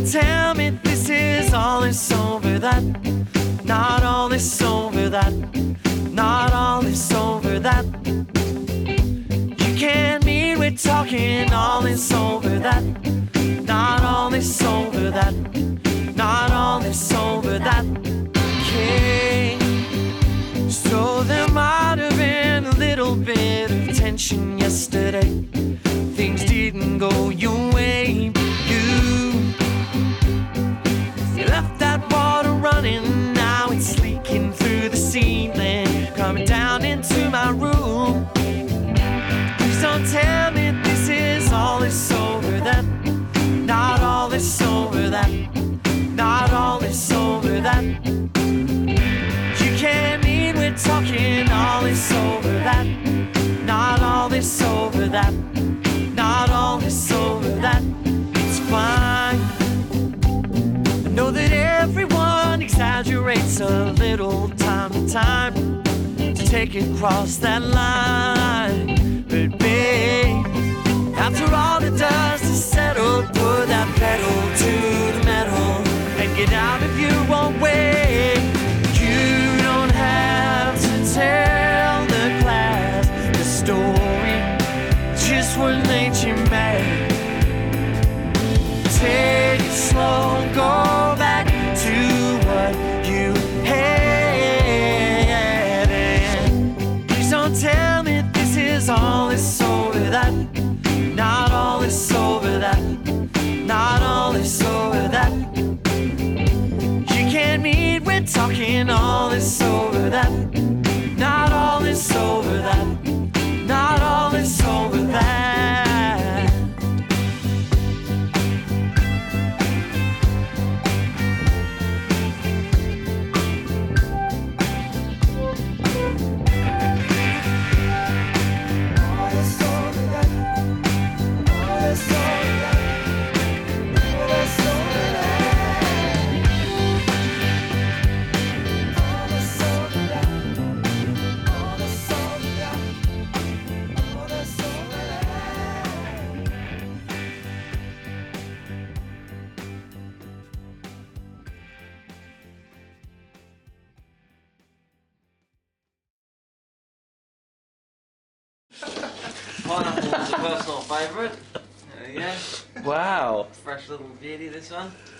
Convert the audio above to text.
Don't tell me this is all is over that. Not all is over that. Not all is over that. You can't mean we're talking all is over that. Not all is over that. Not all is over that. Okay. So there might have been a little bit of tension yesterday. Things didn't go your way. You left that water running, now it's leaking through the ceiling, coming down into my room. Please don't tell me this is all is over that. Not all is over that. Not all is over that. You can't mean we're talking all is over that. Not all is over that. Not all is over that. It's fine. I know that everyone exaggerates a little time to time to take it across that line. But babe, after all the dust is settled, put that pedal to the metal and get out of your own way. You don't have to tell the class the story, just what made you mad. Take it slow, go back to what you had. And please don't tell me this is all is over that. Not all is over that. Not all is over that. You can't mean we're talking all is over that. Not all is over that. Not all is over that. Pineapple is a personal favourite. There we go. Wow. Fresh little beauty, this one.